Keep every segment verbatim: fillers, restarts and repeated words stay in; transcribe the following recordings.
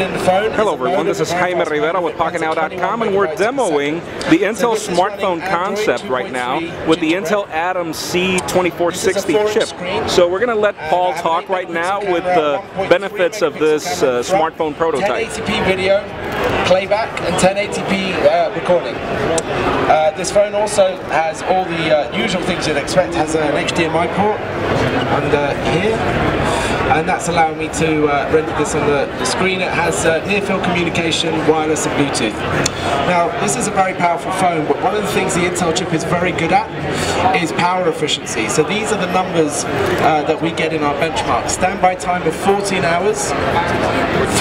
Hello everyone, this is Jaime Rivera with Pocketnow dot com, and we're demoing the Intel smartphone concept right now with the Intel Atom Z twenty-four sixty chip. So we're going to let Paul talk right now with the benefits of this uh, smartphone prototype. ten eighty p video playback and ten eighty p uh, recording. Uh, this phone also has all the uh, usual things you'd expect. It has an H D M I port under uh, here. And that's allowing me to uh, render this on the, the screen. It has uh, near-field communication, wireless and Bluetooth. Now, this is a very powerful phone, but one of the things the Intel chip is very good at is power efficiency. So these are the numbers uh, that we get in our benchmark. Standby time of fourteen hours,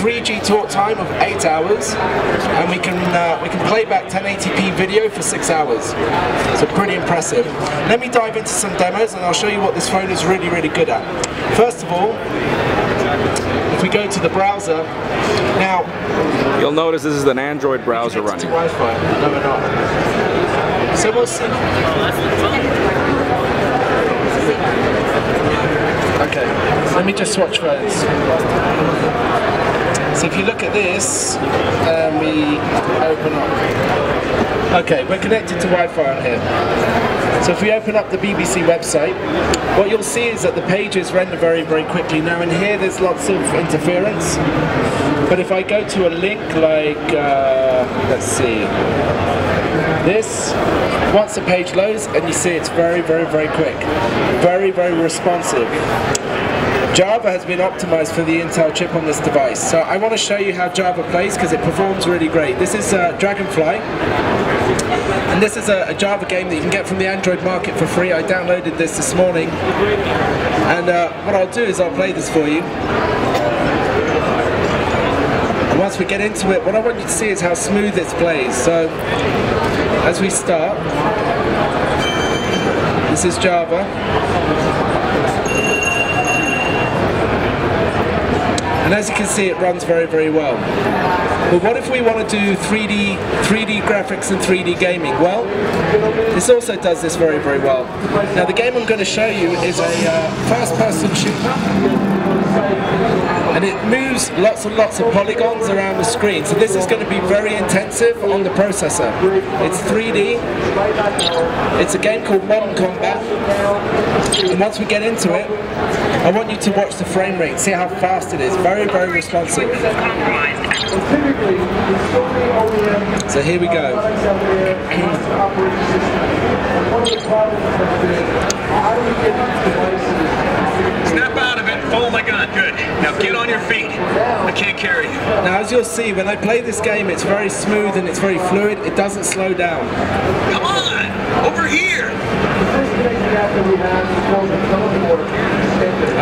three G talk time of eight hours, and we can, uh, we can play back ten eighty p video for six hours. So pretty impressive. Let me dive into some demos and I'll show you what this phone is really, really good at. First of all, if we go to the browser, now you'll notice this is an Android browser running. Wi-Fi. No, we're not. So we'll see. Okay, let me just swatch phones. So if you look at this, and um, we open up. Okay, we're connected to Wi-Fi on here. So if we open up the B B C website, what you'll see is that the pages render very, very quickly. Now in here there's lots of interference, but if I go to a link like, uh, let's see, this, once the page loads and you see it's very, very, very quick. Very, very responsive. Java has been optimized for the Intel chip on this device. So I want to show you how Java plays because it performs really great. This is uh, Dragonfly. And this is a, a Java game that you can get from the Android market for free. I downloaded this this morning. And uh, what I'll do is I'll play this for you. And once we get into it, what I want you to see is how smooth this plays. So, as we start, this is Java. And as you can see, it runs very, very well. But what if we want to do three D, three D graphics and three D gaming? Well, this also does this very, very well. Now the game I'm going to show you is a uh, first-person shooter. And it moves lots and lots of polygons around the screen, so this is going to be very intensive on the processor. It's three D, it's a game called Modern Combat, and once we get into it, I want you to watch the frame rate, see how fast it is, very, very responsive. So here we go. Snap out of it. Oh my god, good. Now get on your feet. I can't carry you. Now as you'll see, when I play this game, it's very smooth and it's very fluid. It doesn't slow down. Come on! Over here!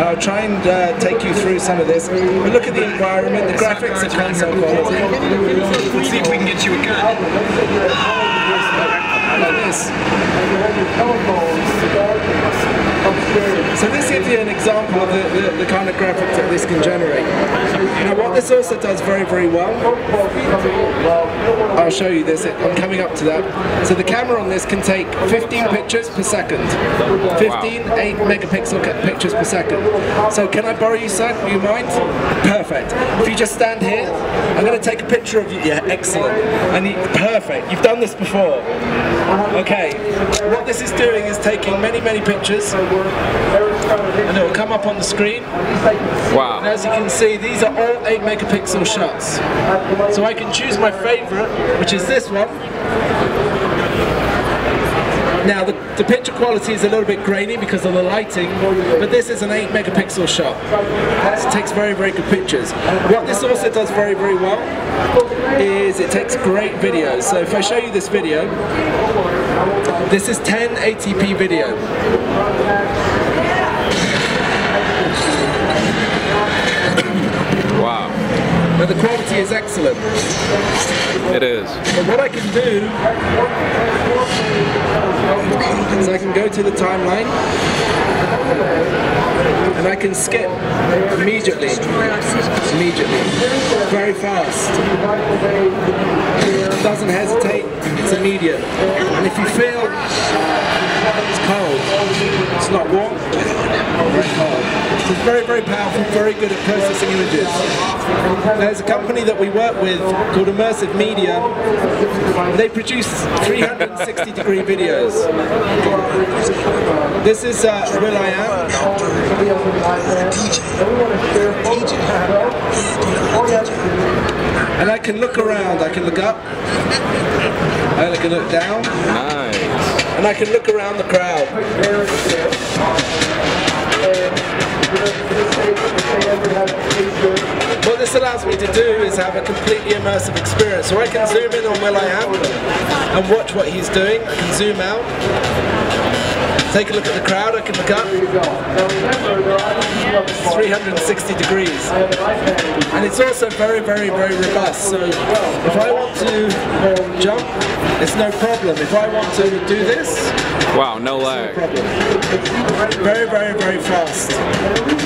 I'll try and uh, take you through some of this. But look at the environment, the graphics are kind of quality. Let's see if we can get you a gun. Like this. So this gives you an example of the, the, the kind of graphics that this can generate. Now what this also does very, very well, I'll show you this, I'm coming up to that. So the camera on this can take fifteen pictures per second. fifteen wow. eight megapixel pictures per second. So can I borrow you, sir? Do you mind? Perfect. If you just stand here, I'm going to take a picture of you. Yeah, excellent. And you, perfect. You've done this before. Okay. What this is doing is taking many, many pictures. And it will come up on the screen. Wow. And as you can see, these are all eight megapixel shots. So I can choose my favorite, which is this one. Now the, the picture quality is a little bit grainy because of the lighting, but this is an eight megapixel shot. It takes very, very good pictures. What this also does very, very well is it takes great videos. So if I show you this video, this is ten eighty p video. But the quality is excellent. It is. But what I can do is I can go to the timeline and I can skip immediately, immediately, very fast. It doesn't hesitate, it's immediate. And if you feel It's cold. It's not warm. It's cold. So it's very, very powerful, very good at processing images. There's a company that we work with called Immersive Media. They produce three hundred sixty degree videos. This is uh, Will dot i am. And I can look around, I can look up, and I can look down, nice. And I can look around the crowd. What this allows me to do is have a completely immersive experience. So I can zoom in on Will dot i am and watch what he's doing. I can zoom out, take a look at the crowd, I can look up. three hundred sixty degrees, and it's also very, very, very robust. So if I want to jump, it's no problem. If I want to do this, wow, no lag. No problem. Very, very, very fast.